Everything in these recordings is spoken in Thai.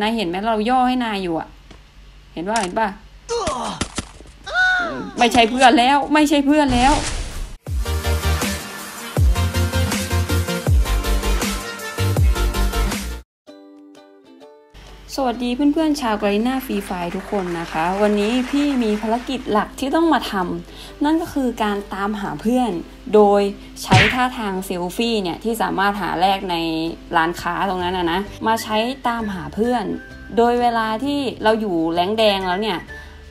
นายเห็นไหมเราย่อให้นายอยู่อ่ะเห็นว่าเห็นป่ะไม่ใช่เพื่อนแล้วไม่ใช่เพื่อนแล้วสวัสดีเพื่อนๆชาว Garena Free Fire ทุกคนนะคะวันนี้พี่มีภารกิจหลักที่ต้องมาทำนั่นก็คือการตามหาเพื่อนโดยใช้ท่าทางเซลฟี่เนี่ยที่สามารถหาแลกในร้านค้าตรงนั้นนะมาใช้ตามหาเพื่อนโดยเวลาที่เราอยู่แรงแดงแล้วเนี่ย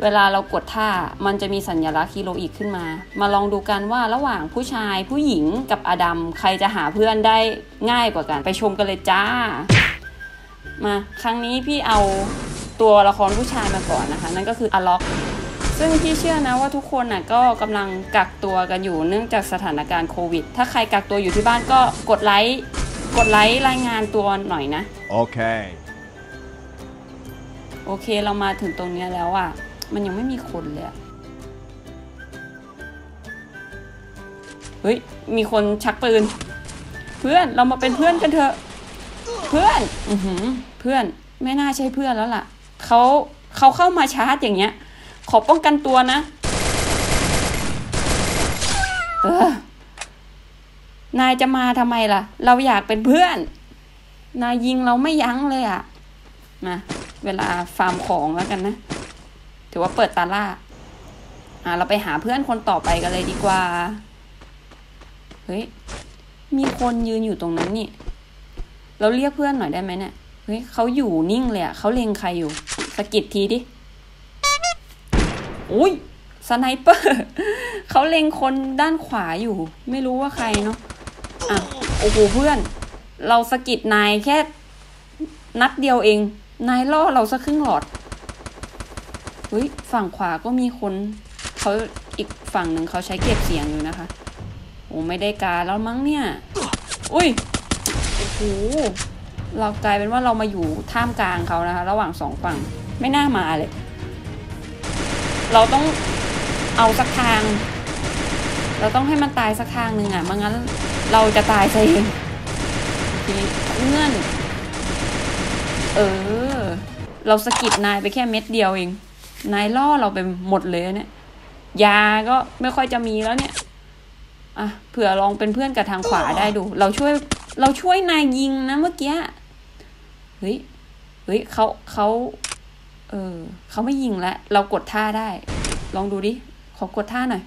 เวลาเรากดท่ามันจะมีสัญลักษณ์ฮีโรอีกขึ้นมาลองดูกันว่าระหว่างผู้ชายผู้หญิงกับอดัมใครจะหาเพื่อนได้ง่ายกว่ากันไปชมกันเลยจ้ามาครั้งนี้พี่เอาตัวละครผู้ชายมาก่อนนะคะนั่นก็คืออล็อกซึ่งพี่เชื่อนะว่าทุกคนน่ะก็กำลังกักตัวกันอยู่เนื่องจากสถานการณ์โควิดถ้าใครกักตัวอยู่ที่บ้านก็กดไลค์รายงานตัวหน่อยนะโอเคเรามาถึงตรงนี้แล้วอ่ะมันยังไม่มีคนเลยเฮ้ยมีคนชักปืนเพื่อนเรามาเป็นเพื่อนกันเถอะเพื่อนเพื่อนไม่น่าใช่เพื่อนแล้วล่ะเขาเข้ามาชาร์จอย่างเงี้ยขอป้องกันตัวนะนายจะมาทำไมล่ะเราอยากเป็นเพื่อนนายยิงเราไม่ยั้งเลยอ่ะมาเวลาฟาร์มของแล้วกันนะถือว่าเปิดตาล่าเราไปหาเพื่อนคนต่อไปกันเลยดีกว่าเฮ้ยมีคนยืนอยู่ตรงนั้นนี่เราเรียกเพื่อนหน่อยได้ไหมเนี่ยเฮ้ยเขาอยู่นิ่งเลยอะเขาเล็งใครอยู่สะกิดทีดิอุ้ยสไนเปอร์เขาเล็งคนด้านขวาอยู่ไม่รู้ว่าใครเนาะอ่ะโอ้โหเพื่อนเราสะกิดนายแค่นัดเดียวเองนายล่อเราสักครึ่งหลอดเฮ้ยฝั่งขวาก็มีคนเขาอีกฝั่งหนึ่งเขาใช้เก็บเสียงอยู่นะคะโอ้ไม่ได้การแล้วมั้งเนี่ยอุ้ยโอ้เรากลายเป็นว่าเรามาอยู่ท่ามกลางเขานะคะระหว่างสองฝั่งไม่น่ามาเลยเราต้องเอาสักทางเราต้องให้มันตายสักทางหนึ่งอ่ะไม่งั้นเราจะตายซะเองเงื่อนเราสะกิดนายไปแค่เม็ดเดียวเองนายล่อเราไปหมดเลยเนี่ยยาก็ไม่ค่อยจะมีแล้วเนี่ยอ่ะเผื่อลองเป็นเพื่อนกับทางขวาได้ดูเราช่วยนายยิงนะเมื่อกี้เฮ้ยเขาไม่ยิงแล้วเรากดท่าได้ลองดูดิขอกดท่าหน่อย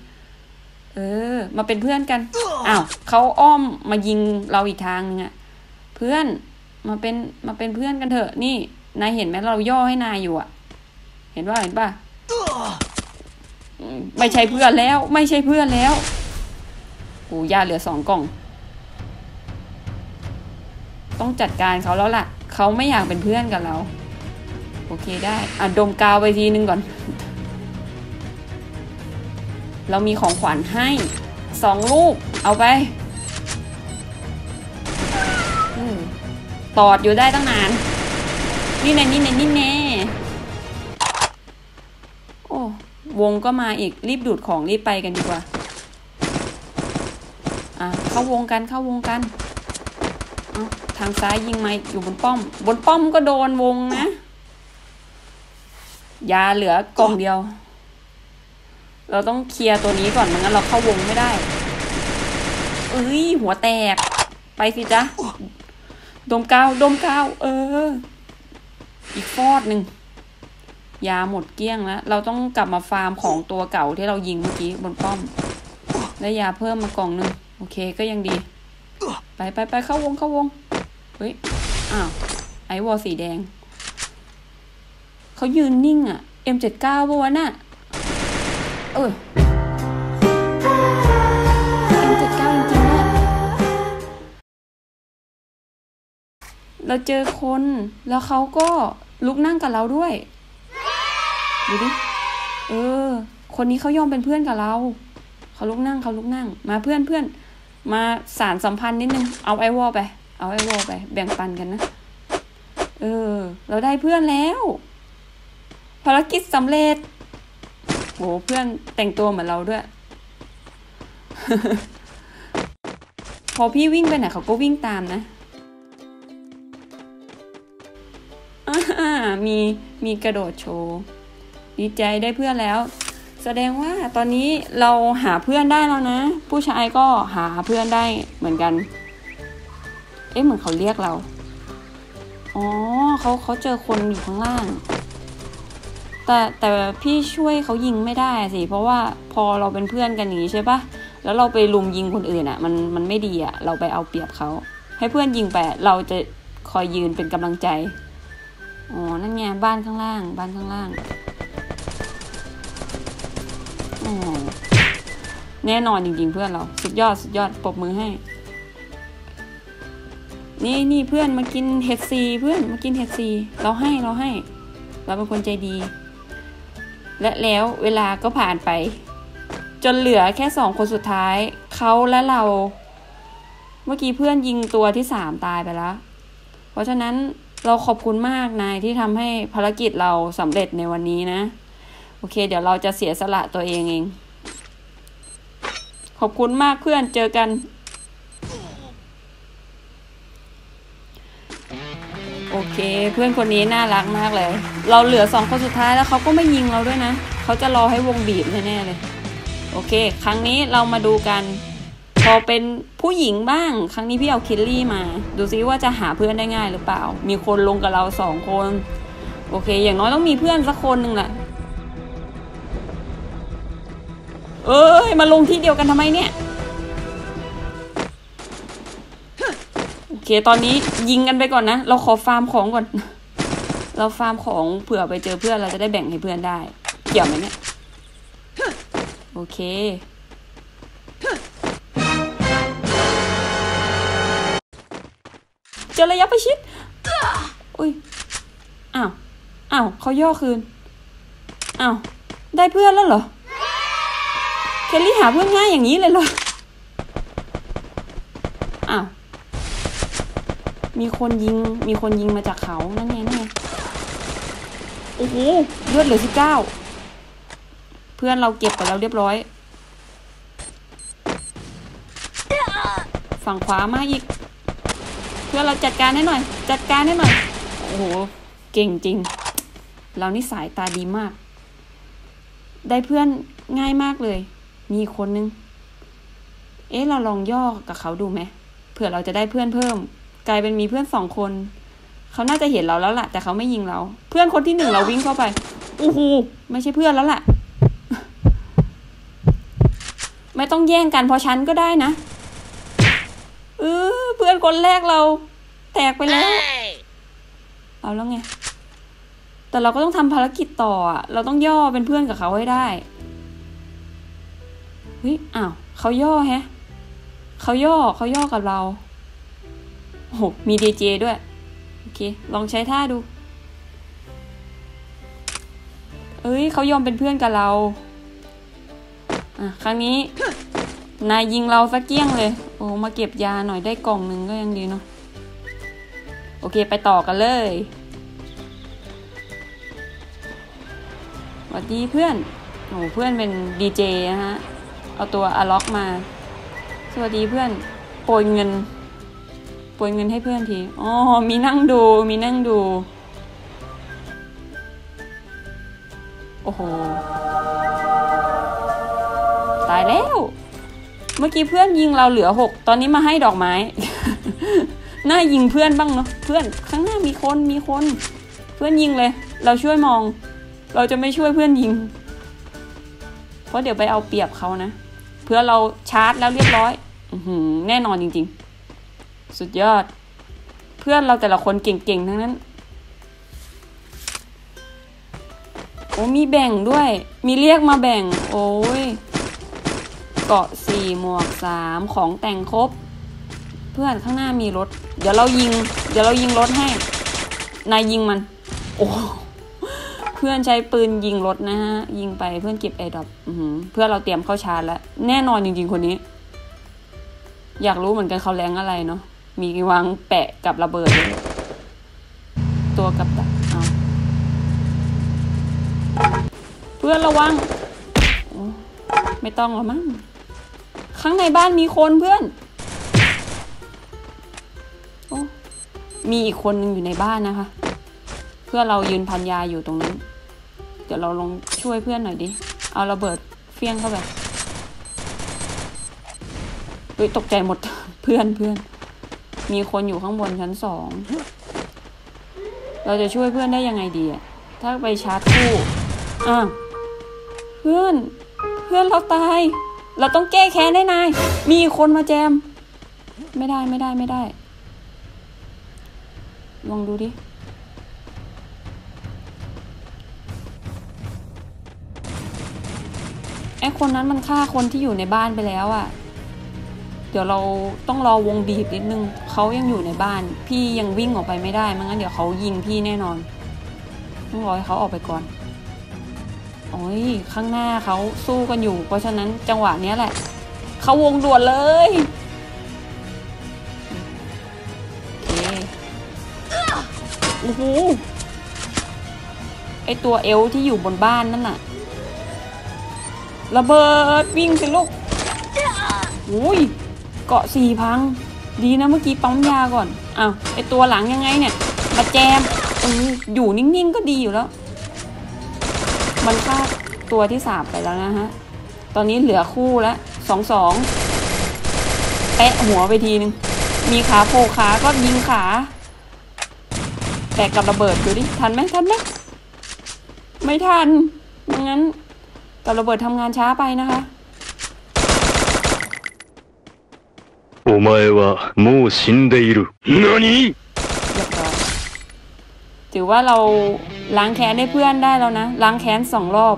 มาเป็นเพื่อนกันอ้าวเขาอ้อมมายิงเราอีกทางนึงอ่ะเพื่อนมาเป็นเพื่อนกันเถอะนี่นายเห็นไหมเราย่อให้นายอยู่อ่ะเห็นป่ะไม่ใช่เพื่อนแล้วไม่ใช่เพื่อนแล้วโอ้ยาเหลือ2กล่องต้องจัดการเขาแล้วล่ะเขาไม่อยากเป็นเพื่อนกับเราโอเคได้อ่ะดมกาวไปทีนึงก่อนเรามีของขวัญให้2ลูกเอาไปตอดอยู่ได้ตั้งนานนี่แน่โอ้วงก็มาอีกรีบดูดของรีบไปกันดีกว่าอ่ะเข้าวงกันทางซ้ายยิงมาอยู่บนป้อมก็โดนวงนะยาเหลือกล่องเดียวเราต้องเคลียร์ตัวนี้ก่อนไม่งั้นเราเข้าวงไม่ได้หัวแตกไปสิจ๊ะดมกาวอีกฟอดหนึ่งยาหมดเกลี้ยงแล้วเราต้องกลับมาฟาร์มของตัวเก่าที่เรายิงเมื่อกี้บนป้อมและยาเพิ่มมากล่องหนึ่งโอเคก็ยังดีไปเข้าวงเฮ้ยอ้าวไอวอลสีแดงเขายืนนิ่งอ่ะ M79 ป่ะวะน่ะM79 จริงๆนะเราเจอคนแล้วเขาก็ลุกนั่งกับเราด้วยดูดิคนนี้เขายอมเป็นเพื่อนกับเราเขาลุกนั่งมาเพื่อนมาสารสัมพันธ์นิดนึงเอาไอวอลไปแบ่งปันกันนะเราได้เพื่อนแล้วภารกิจสำเร็จโหเพื่อนแต่งตัวเหมือนเราด้วย พอพี่วิ่งไปไหนเขาก็วิ่งตามนะ มีกระโดดโชว์ดีใจได้เพื่อนแล้วแสดงว่าตอนนี้เราหาเพื่อนได้แล้วนะผู้ชายก็หาเพื่อนได้เหมือนกันเอ๊ะเหมือนเขาเรียกเราอ๋อเขาเจอคนอยู่ข้างล่างแต่พี่ช่วยเขายิงไม่ได้สิเพราะว่าพอเราเป็นเพื่อนกันอย่างนี้ใช่ปะแล้วเราไปลุมยิงคนอื่นอ่ะมันไม่ดีอ่ะเราไปเอาเปรียบเขาให้เพื่อนยิงไปเราจะคอยยืนเป็นกำลังใจอ๋อนั่นไงบ้านข้างล่างอ๋อแน่นอนจริงๆเพื่อนเราสุดยอดปรบมือให้นี่เพื่อนมากินเห็ดซีเพื่อนมากินเห็ดซีเราให้เราเป็นคนใจดีและแล้วเวลาก็ผ่านไปจนเหลือแค่2คนสุดท้ายเขาและเราเมื่อกี้เพื่อนยิงตัวที่3ตายไปแล้วเพราะฉะนั้นเราขอบคุณมากนายที่ทำให้ภารกิจเราสำเร็จในวันนี้นะโอเคเดี๋ยวเราจะเสียสละตัวเองขอบคุณมากเพื่อนเจอกันโอเคเพื่อนคนนี้น่ารักมากเลยเราเหลือ2คนสุดท้ายแล้วเขาก็ไม่ยิงเราด้วยนะเขาจะรอให้วงบีบแน่ๆเลยโอเคครั้งนี้เรามาดูกันพอเป็นผู้หญิงบ้างครั้งนี้พี่เอาคิลลี่มาดูซิว่าจะหาเพื่อนได้ง่ายหรือเปล่ามีคนลงกับเรา2คนโอเคอย่างน้อยต้องมีเพื่อนสักคนหนึ่งแหละเอ้ยมาลงที่เดียวกันทำไมเนี่ยโอเคตอนนี้ยิงกันไปก่อนนะเราขอฟาร์มของก่อนเราฟาร์มของเผื่อไปเจอเพื่อนเราจะได้แบ่งให้เพื่อนได้เกี่ยวไหมเนี่ยโอเคเจอระยะประชิดอุ้ยอ้าวเขาย่อคืนอ้าวได้เพื่อนแล้วเหรอเคลลี่หาเพื่อนง่ายอย่างนี้เลยเหรออ้าวมีคนยิงมาจากเขานั่นไงโอ้โหเลือดเหลือ19เพื่อนเราเก็บไปแล้วเรียบร้อยฝั่งขวามาอีกเพื่อนเราจัดการให้หน่อยโอ้โหเก่งจริงเรานี่สายตาดีมากได้เพื่อนง่ายมากเลยมีคนนึงเอ๊ะเราลองย่อกับเขาดูไหมเผื่อเราจะได้เพื่อนเพิ่มกลายเป็นมีเพื่อน2คนเขาน่าจะเห็นเราแล้วล่ะแต่เขาไม่ยิงเราเพื่อนคนที่1เราวิ่งเข้าไปโอ้โหไม่ใช่เพื่อนแล้วล่ะไม่ต้องแย่งกันเพราะฉันก็ได้นะเพื่อนคนแรกเราแตกไปแล้วเอาแล้วไงแต่เราก็ต้องทำภารกิจต่อเราต้องย่อเป็นเพื่อนกับเขาให้ได้เฮ้ยอ้าวเขาย่อแฮะเขาย่อกับเราโอ้โหมีดีเจด้วยโอเคลองใช้ท่าดูเอ้ยเขายอมเป็นเพื่อนกับเราครั้งนี้นายยิงเราสักเกี้ยงเลยโอ้มาเก็บยาหน่อยได้กล่องหนึ่งก็ยังดีเนาะโอเคไปต่อกันเลยสวัสดีเพื่อนโอ้เพื่อนเป็นดีเจนะฮะเอาตัวอะล็อกมาสวัสดีเพื่อนโปรยเงินให้เพื่อนทีอ๋อมีนั่งดูโอ้โหตายแล้วเมื่อกี้เพื่อนยิงเราเหลือ6ตอนนี้มาให้ดอกไม้ น่ายิงเพื่อนบ้างเนาะเพื่อนข้างหน้ามีคนเพื่อนยิงเลยเราช่วยมองเราจะไม่ช่วยเพื่อนยิงเพราะเดี๋ยวไปเอาเปรียบเขานะเพื่อนเราชาร์จแล้วเรียบร้อยแน่นอนจริงๆสุดยอดเพื่อนเราแต่ละคนเก่งๆทั้งนั้นโอ้มีแบ่งด้วยมีเรียกมาแบ่งโอ้ยเกาะ4หมวก3ของแต่งครบเพื่อนข้างหน้ามีรถเดี๋ยวเรายิงรถให้นายยิงมันโอ้เพื่อนใช้ปืนยิงรถนะฮะยิงไปเพื่อนเก็บไอดอปเพื่อนเราเตรียมเข้าชาร์จแล้วแน่นอนจริงๆคนนี้อยากรู้เหมือนกันเขาแรงอะไรเนาะมีวางแปะกับระเบิดตัวกับดักเอาเพื่อนระวังไม่ต้องหรอมั้งข้างในบ้านมีคนเพื่อนมีอีกคนนึงอยู่ในบ้านนะคะ พื่อนเรายืนพันยาอยู่ตรงนั้นเดี๋ยวเราลงช่วยเพื่อนหน่อยดิเอาระเบิดเฟี้ยงเข้าไปตกใจหมด เพื่อนมีคนอยู่ข้างบนชั้นสองเราจะช่วยเพื่อนได้ยังไงดีอะถ้าไปชาร์จคู่อ้าวเพื่อนเราตายเราต้องแก้แค้นให้นายมีคนมาแจมไม่ได้ลองดูดิไอ้คนนั้นมันฆ่าคนที่อยู่ในบ้านไปแล้วอะเดี๋ยวเราต้องรอวงบีบนิดนึงเขายังอยู่ในบ้านพี่ยังวิ่งออกไปไม่ได้ไม่งั้นเดี๋ยวเขายิงพี่แน่นอนต้องรอให้เขาออกไปก่อนโอ้ยข้างหน้าเขาสู้กันอยู่เพราะฉะนั้นจังหวะนี้แหละเขาวงด่วนเลยโอ้โหไอตัวเอลที่อยู่บนบ้านนั่นน่ะระเบิดวิ่งสิลูกโอ้ยเกาะสี่พังดีนะเมื่อกี้ปั๊มยาก่อนอ้าวไอตัวหลังยังไงเนี่ยมาแจมอยู่นิ่งๆก็ดีอยู่แล้วมันฆ่าตัวที่สามไปแล้วนะฮะตอนนี้เหลือคู่ละ2-2แปะหัวไปทีนึงมีขาโผล่ขาก็ยิงขาแตกกับระเบิดดูดิทันไหมไม่ทันงั้นกับระเบิดทำงานช้าไปนะคะお前はもう死んでいる何ถือว่าเราล้างแค้นให้เพื่อนได้แล้วนะล้างแค้น2 รอบ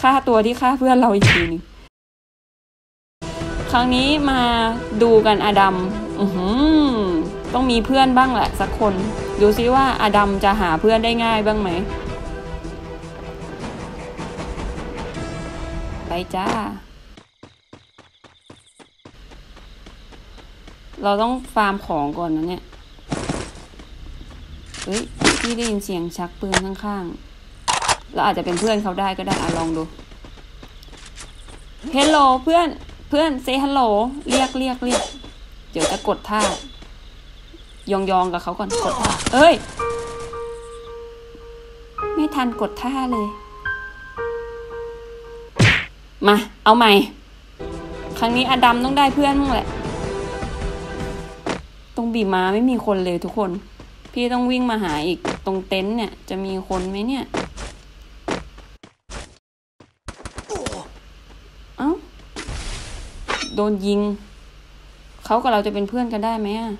ฆ่าตัวที่ฆ่าเพื่อนเราอีกทีนึงครั้งนี้มาดูกันอดัมต้องมีเพื่อนบ้างแหละสักคนดูซิว่าอดัมจะหาเพื่อนได้ง่ายบ้างไหมไปจ้าเราต้องฟาร์มของก่อนนะเนี่ยเฮ้ยพี่ได้ยินเสียงชักปืนข้างๆเราอาจจะเป็นเพื่อนเขาได้ก็ได้อะลองดูเฮลโลเพื่อนเซฮัลโหลเรียกเดี๋ยวจะกดท่ายองๆกับเขาก่อนกดท่าเอ้ยไม่ทันกดท่าเลยมาเอาใหม่ครั้งนี้อดัมต้องได้เพื่อนมั่งแหละตรงบีม้าไม่มีคนเลยทุกคนพี่ต้องวิ่งมาหาอีกตรงเต็นท์เนี่ยจะมีคนไหมเนี่ยเอ้าโดนยิงเขากับเราจะเป็นเพื่อนกันได้ไหมอ่ะ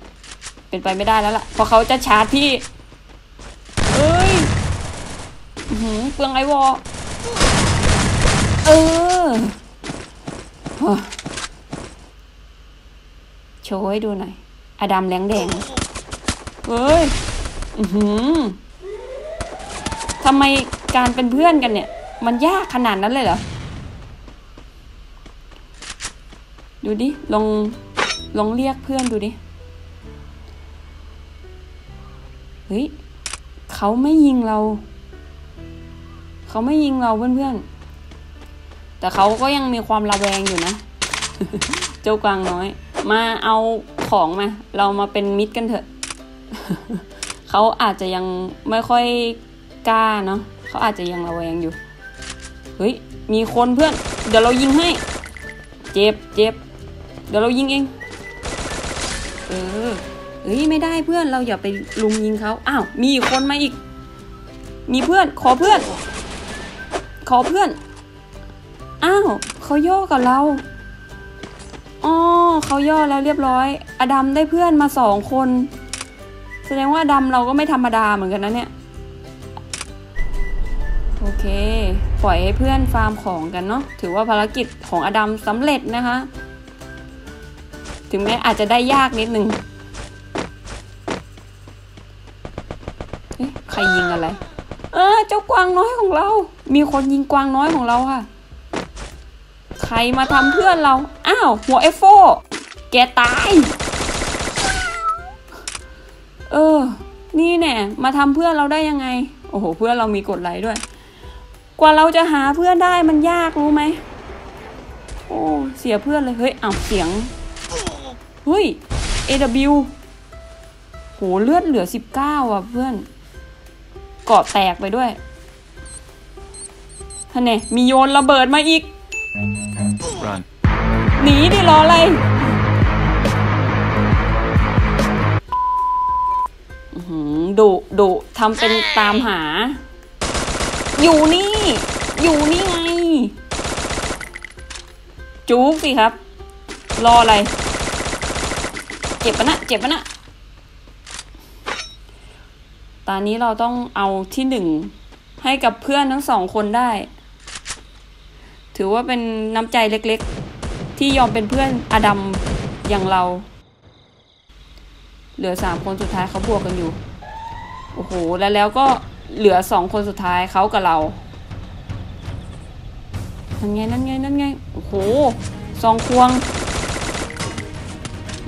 เป็นไปไม่ได้แล้วล่ะเพราะเขาจะชาร์จพี่เอ้ยเปลืองไอวอโชว์ให้ดูหน่อยอดัมแหลงแดงเฮ้ยทำไมการเป็นเพื่อนกันเนี่ยมันยากขนาดนั้นเลยเหรอดูดิลองเรียกเพื่อนดูดิเฮ้ยเขาไม่ยิงเราเพื่อนแต่เขาก็ยังมีความระแวงอยู่นะ เจ้ากวางน้อยมาเอาของมาเรามาเป็นมิตรกันเถอะเขาอาจจะยังไม่ค่อยกล้าเนาะเขาอาจจะยังระแวงอยู่เฮ้ยมีคนเพื่อนเดี๋ยวเรายิงให้เจ็บเดี๋ยวเรายิงเองเฮ้ยไม่ได้เพื่อนเราอย่าไปลุมยิงเขาอ้าวมีคนมาอีกมีเพื่อนขอเพื่อนอ้าวเขาย่อกับเราอ๋อเขาย่อแล้วเรียบร้อยอดัมได้เพื่อนมา2 คนแสดงว่าดำเราก็ไม่ธรรมดาเหมือนกันนะเนี่ยโอเคปล่อยให้เพื่อนฟาร์มของกันเนาะถือว่าภารกิจของอดัมสำเร็จนะคะถึงแม้อาจจะได้ยากนิดนึงใครยิงอะไรเจ้ากวางน้อยของเรามีคนยิงกวางน้อยของเราค่ะใครมาทำเพื่อนเราอ้าวหัวเอฟโฟแกตายนี่แน่มาทำเพื่อนเราได้ยังไงโอ้โหเพื่อนเรามีกดไลค์ด้วยกว่าเราจะหาเพื่อนได้มันยากรู้ไหมโอ้เสียเพื่อนเลยเฮ้ยเอาเสียงเฮ้ย AW โหเลือดเหลือ19อ่ะเพื่อนก กาะแตกไปด้วยท่านเนี่ยมีโยนระเบิดมาอีกหนีดิรออะไรดุทำเป็นตามหาอยู่นี่ไงจุกสิครับรออะไรเจ็บปะนะตอนนี้เราต้องเอาที่หนึ่งให้กับเพื่อนทั้งสองคนได้ถือว่าเป็นน้ำใจเล็กๆที่ยอมเป็นเพื่อนอดัมอย่างเราเหลือ3คนสุดท้ายเขาบวกกันอยู่โอ้โหแล้วก็เหลือ2คนสุดท้ายเขากับเรานั่นไงโอ้โหซองควง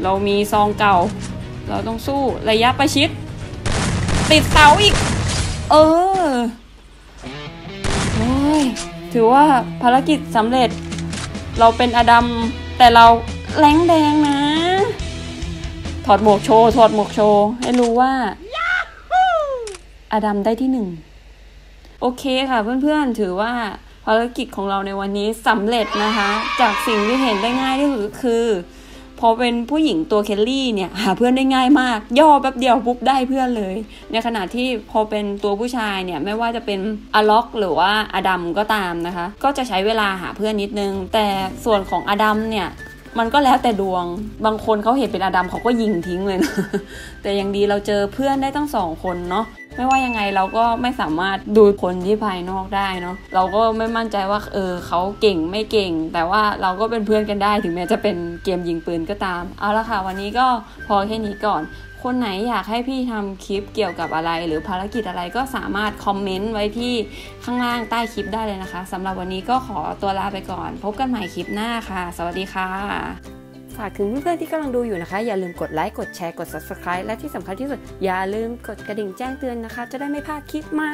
เรามีซองเก่าเราต้องสู้ระยะประชิดติดเสาอีกถือว่าภารกิจสำเร็จเราเป็นอดัมแต่เราแรงแดงนะถอดหมวกโชว์ให้รู้ว่าอดัมได้ที่หนึ่งโอเคค่ะเพื่อนๆถือว่าภารกิจของเราในวันนี้สำเร็จนะคะจากสิ่งที่เห็นได้ง่ายที่สุดก็คือพอเป็นผู้หญิงตัวเคลลี่เนี่ยหาเพื่อนได้ง่ายมากย่อแป๊บเดียวปุ๊บได้เพื่อนเลยในขณะที่พอเป็นตัวผู้ชายเนี่ยไม่ว่าจะเป็นอล็อกหรือว่าอดัมก็ตามนะคะก็จะใช้เวลาหาเพื่อนนิดนึงแต่ส่วนของอดัมเนี่ยมันก็แล้วแต่ดวงบางคนเขาเห็นเป็นอดัมเขาก็ยิงทิ้งเลยนะแต่ยังดีเราเจอเพื่อนได้ตั้ง2คนเนาะไม่ว่ายังไงเราก็ไม่สามารถดูคนที่ภายนอกได้เนาะเราก็ไม่มั่นใจว่าเขาเก่งไม่เก่งแต่ว่าเราก็เป็นเพื่อนกันได้ถึงแม้จะเป็นเกมยิงปืนก็ตามเอาละค่ะวันนี้ก็พอแค่นี้ก่อนคนไหนอยากให้พี่ทำคลิปเกี่ยวกับอะไรหรือภารกิจอะไรก็สามารถคอมเมนต์ไว้ที่ข้างล่างใต้คลิปได้เลยนะคะสำหรับวันนี้ก็ขอตัวลาไปก่อนพบกันใหม่คลิปหน้าค่ะสวัสดีค่ะฝากถึงเพื่อนๆที่กำลังดูอยู่นะคะอย่าลืมกดไลค์กดแชร์กด Subscribe และที่สำคัญที่สุดอย่าลืมกดกระดิ่งแจ้งเตือนนะคะจะได้ไม่พลาดคลิปใหม่